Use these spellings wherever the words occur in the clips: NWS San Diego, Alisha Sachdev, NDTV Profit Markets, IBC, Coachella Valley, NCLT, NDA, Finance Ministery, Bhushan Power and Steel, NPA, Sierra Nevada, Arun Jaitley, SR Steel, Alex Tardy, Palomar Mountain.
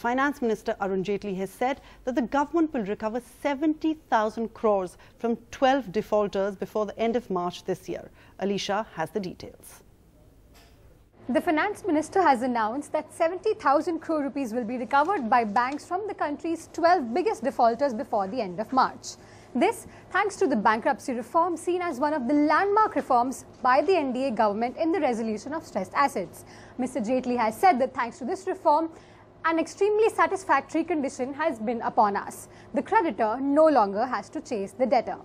Finance Minister Arun Jaitley has said that the government will recover 70,000 crores from 12 defaulters before the end of March this year. Alisha has the details. The Finance Minister has announced that 70,000 crore rupees will be recovered by banks from the country's 12 biggest defaulters before the end of March. This thanks to the bankruptcy reform seen as one of the landmark reforms by the NDA government in the resolution of stressed assets. Mr. Jaitley has said that thanks to this reform, an extremely satisfactory condition has been upon us. The creditor no longer has to chase the debtor.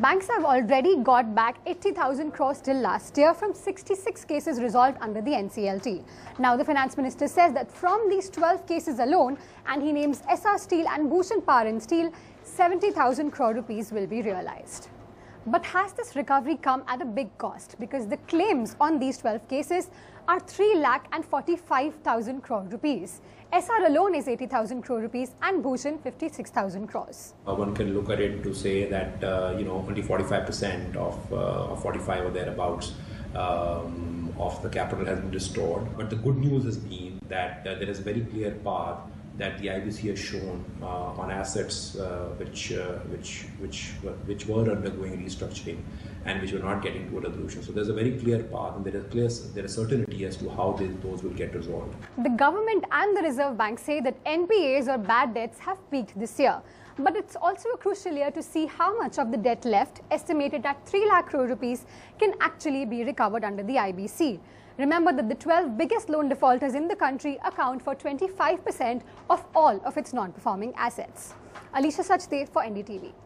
Banks have already got back 80,000 crores till last year from 66 cases resolved under the NCLT. Now the Finance Minister says that from these 12 cases alone, and he names SR Steel and Bhushan Power and Steel, 70,000 crore rupees will be realized. But has this recovery come at a big cost? Because the claims on these 12 cases are 3,45,000 crore rupees. SR alone is 80,000 crore rupees and Bhushan 56,000 crores. One can look at it to say that only 45% of 45 or thereabouts of the capital has been restored. But the good news has been that there is a very clear path that the IBC has shown on assets which were undergoing restructuring and which were not getting to a resolution. So there's a very clear path, and there is certainty as to how those will get resolved. The government and the Reserve Bank say that NPAs or bad debts have peaked this year. But it's also a crucial year to see how much of the debt left, estimated at 3 lakh crore rupees, can actually be recovered under the IBC. Remember that the 12 biggest loan defaulters in the country account for 25% of all of its non-performing assets. Alisha Sachdev for NDTV.